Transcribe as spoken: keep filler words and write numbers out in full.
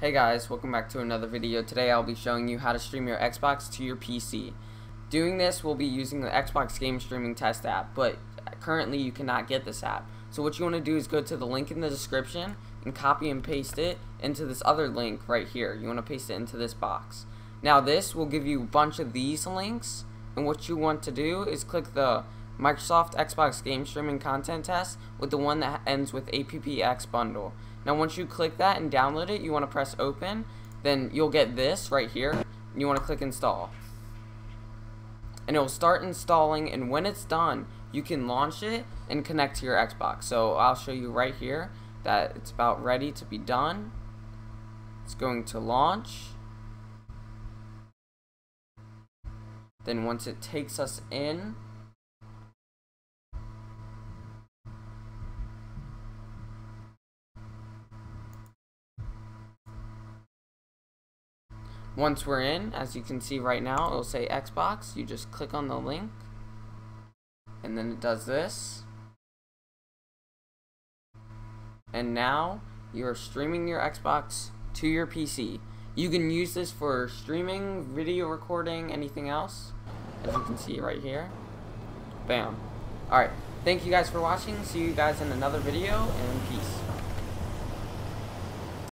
Hey guys, welcome back to another video. Today I'll be showing you how to stream your Xbox to your P C. Doing this, we'll be using the Xbox Game Streaming Test app, but currently you cannot get this app. So what you want to do is go to the link in the description and copy and paste it into this other link right here. You want to paste it into this box. Now this will give you a bunch of these links, and what you want to do is click the Microsoft Xbox Game Streaming Content Test with the one that ends with appx bundle. Now once you click that and download it, you want to press open, then you'll get this right here. You want to click install. And it will start installing, and when it's done, you can launch it and connect to your Xbox. So I'll show you right here that it's about ready to be done. It's going to launch. Then once it takes us in, Once we're in, as you can see right now, it'll say Xbox. You just click on the link, and then it does this. And now you're streaming your Xbox to your P C. You can use this for streaming, video recording, anything else, as you can see right here. Bam. Alright, thank you guys for watching. See you guys in another video, and peace.